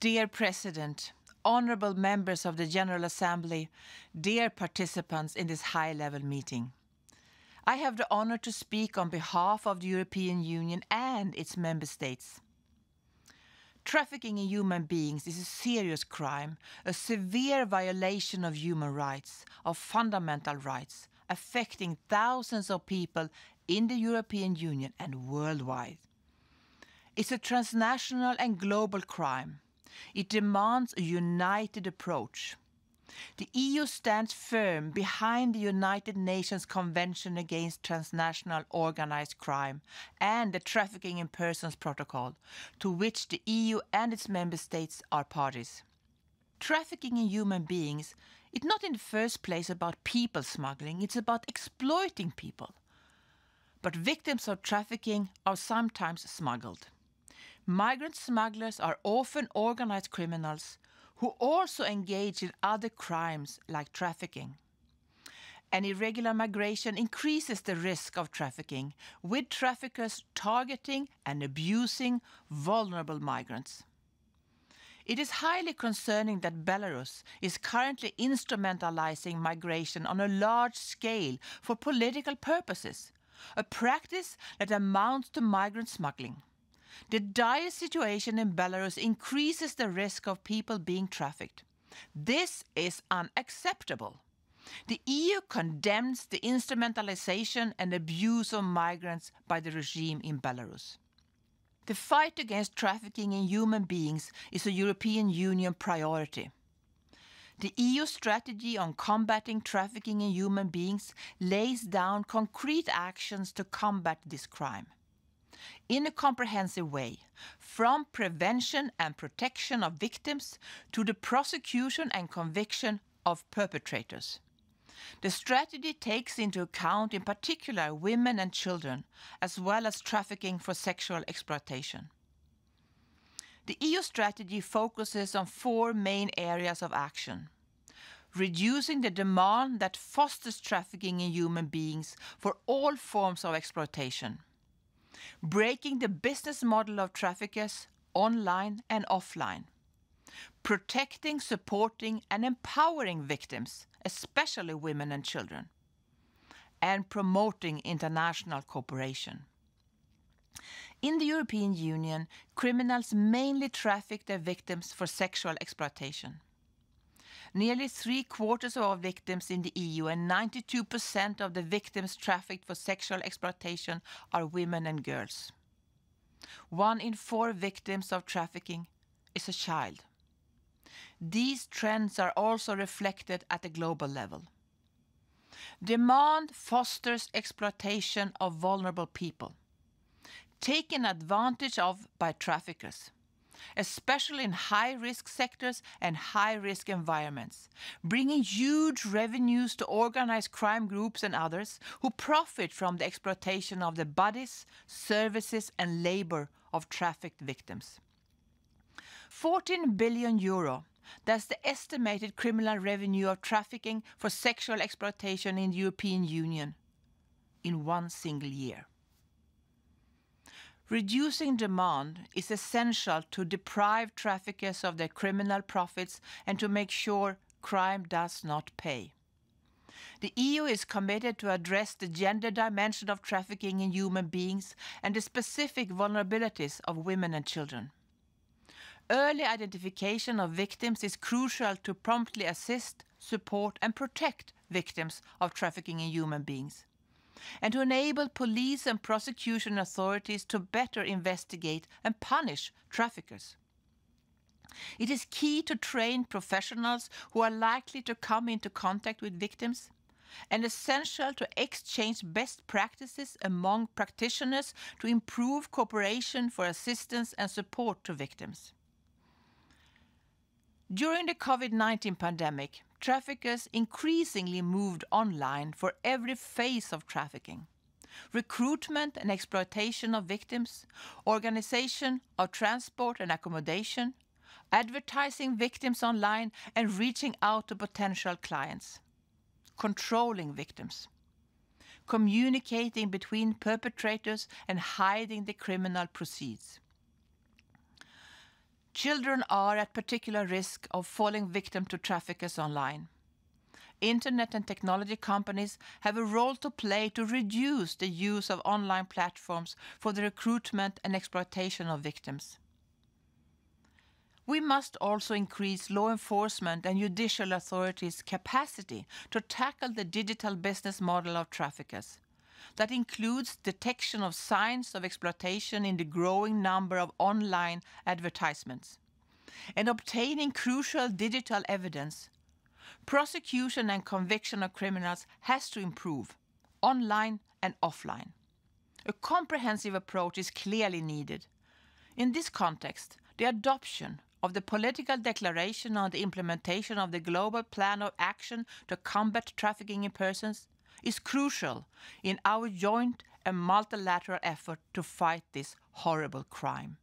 Dear President, honorable members of the General Assembly, dear participants in this high-level meeting, I have the honor to speak on behalf of the European Union and its member states. Trafficking in human beings is a serious crime, a severe violation of human rights, of fundamental rights, affecting thousands of people in the European Union and worldwide. It's a transnational and global crime. It demands a united approach. The EU stands firm behind the United Nations Convention Against Transnational Organized Crime and the Trafficking in Persons Protocol, to which the EU and its member states are parties. Trafficking in human beings is not in the first place about people smuggling, it's about exploiting people. But victims of trafficking are sometimes smuggled. Migrant smugglers are often organized criminals who also engage in other crimes like trafficking. And irregular migration increases the risk of trafficking, with traffickers targeting and abusing vulnerable migrants. It is highly concerning that Belarus is currently instrumentalizing migration on a large scale for political purposes, a practice that amounts to migrant smuggling. The dire situation in Belarus increases the risk of people being trafficked. This is unacceptable. The EU condemns the instrumentalization and abuse of migrants by the regime in Belarus. The fight against trafficking in human beings is a European Union priority. The EU strategy on combating trafficking in human beings lays down concrete actions to combat this crime in a comprehensive way, from prevention and protection of victims to the prosecution and conviction of perpetrators. The strategy takes into account in particular women and children, as well as trafficking for sexual exploitation. The EU strategy focuses on four main areas of action: reducing the demand that fosters trafficking in human beings for all forms of exploitation, breaking the business model of traffickers online and offline, protecting, supporting and empowering victims, especially women and children, and promoting international cooperation. In the European Union, criminals mainly traffic their victims for sexual exploitation. Nearly three-quarters of all victims in the EU and 92% of the victims trafficked for sexual exploitation are women and girls. 1 in 4 victims of trafficking is a child. These trends are also reflected at the global level. Demand fosters exploitation of vulnerable people, taken advantage of by traffickers, especially in high-risk sectors and high-risk environments, bringing huge revenues to organized crime groups and others who profit from the exploitation of the bodies, services and labor of trafficked victims. €14 billion, that's the estimated criminal revenue of trafficking for sexual exploitation in the European Union in one single year. Reducing demand is essential to deprive traffickers of their criminal profits and to make sure crime does not pay. The EU is committed to address the gender dimension of trafficking in human beings and the specific vulnerabilities of women and children. Early identification of victims is crucial to promptly assist, support and protect victims of trafficking in human beings, and to enable police and prosecution authorities to better investigate and punish traffickers. It is key to train professionals who are likely to come into contact with victims, and essential to exchange best practices among practitioners to improve cooperation for assistance and support to victims. During the COVID-19 pandemic, traffickers increasingly moved online for every phase of trafficking: recruitment and exploitation of victims, organization of transport and accommodation, advertising victims online and reaching out to potential clients, controlling victims, communicating between perpetrators and hiding the criminal proceeds. Children are at particular risk of falling victim to traffickers online. Internet and technology companies have a role to play to reduce the use of online platforms for the recruitment and exploitation of victims. We must also increase law enforcement and judicial authorities' capacity to tackle the digital business model of traffickers. That includes detection of signs of exploitation in the growing number of online advertisements, and obtaining crucial digital evidence. Prosecution and conviction of criminals has to improve, online and offline. A comprehensive approach is clearly needed. In this context, the adoption of the political declaration on the implementation of the Global Plan of Action to Combat Trafficking in Persons is crucial in our joint and multilateral effort to fight this horrible crime.